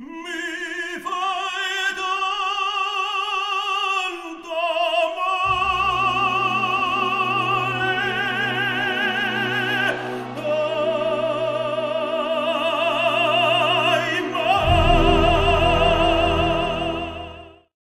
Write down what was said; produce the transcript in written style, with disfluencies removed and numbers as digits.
Me!